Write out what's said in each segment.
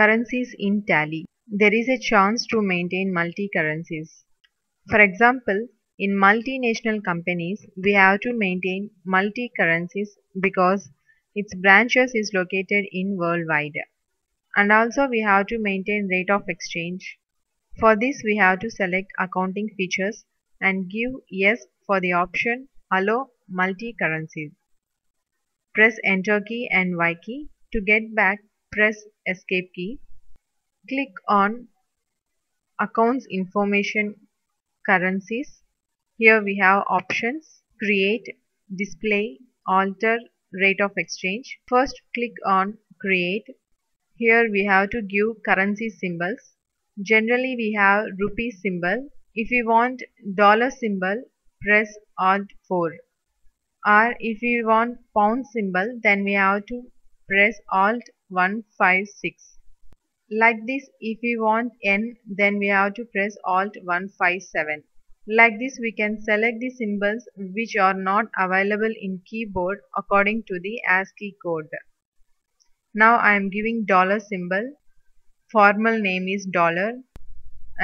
currencies in Tally, there is a chance to maintain multi-currencies. For example, in multinational companies, we have to maintain multi-currencies because its branches is located in worldwide. And also we have to maintain rate of exchange. For this, we have to select accounting features and give yes for the option allow multi-currencies. Press enter key and Y key. To get back, press escape key. Click on accounts information currencies. Here we have options: create, display, alter, rate of exchange. First click on create. Here we have to give currency symbols. Generally we have rupee symbol. If you want dollar symbol, press Alt 4, or if you want pound symbol, then we have to press Alt 156. Like this, if we want N, then we have to press Alt 157. Like this, we can select the symbols which are not available in keyboard according to the ASCII code. Now I am giving dollar symbol. Formal name is dollar,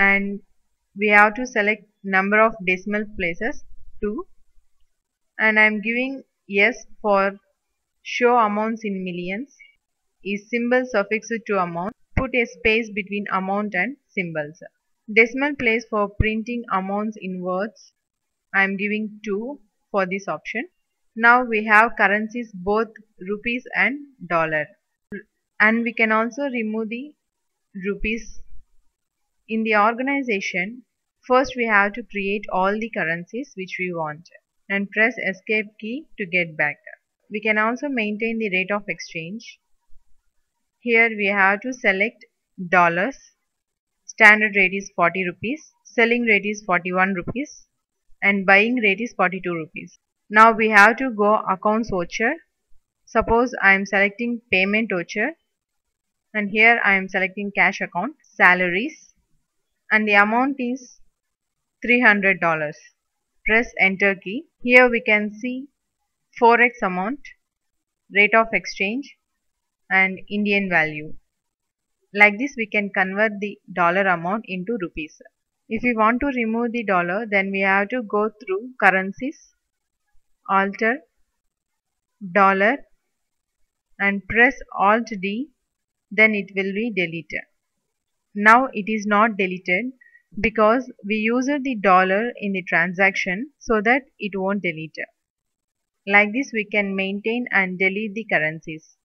and we have to select number of decimal places 2, and I am giving yes for show amounts in millions. Is symbol suffixed to amount? Put a space between amount and symbols. Decimal place for printing amounts in words, I am giving 2 for this option. Now we have currencies, both rupees and dollar, and we can also remove the rupees. In the organization, first we have to create all the currencies which we want and press escape key to get back. We can also maintain the rate of exchange. Here we have to select dollars. Standard rate is 40 rupees, selling rate is 41 rupees, and buying rate is 42 rupees. Now we have to go accounts voucher. Suppose I am selecting payment voucher, and here I am selecting cash account, salaries, and the amount is $300. Press enter key. Here we can see forex amount, rate of exchange, and Indian value. Like this, we can convert the dollar amount into rupees. If we want to remove the dollar, then we have to go through currencies, alter, dollar, and press Alt D, then it will be deleted. Now it is not deleted because we used the dollar in the transaction, so that it won't delete. Like this, we can maintain and delete the currencies.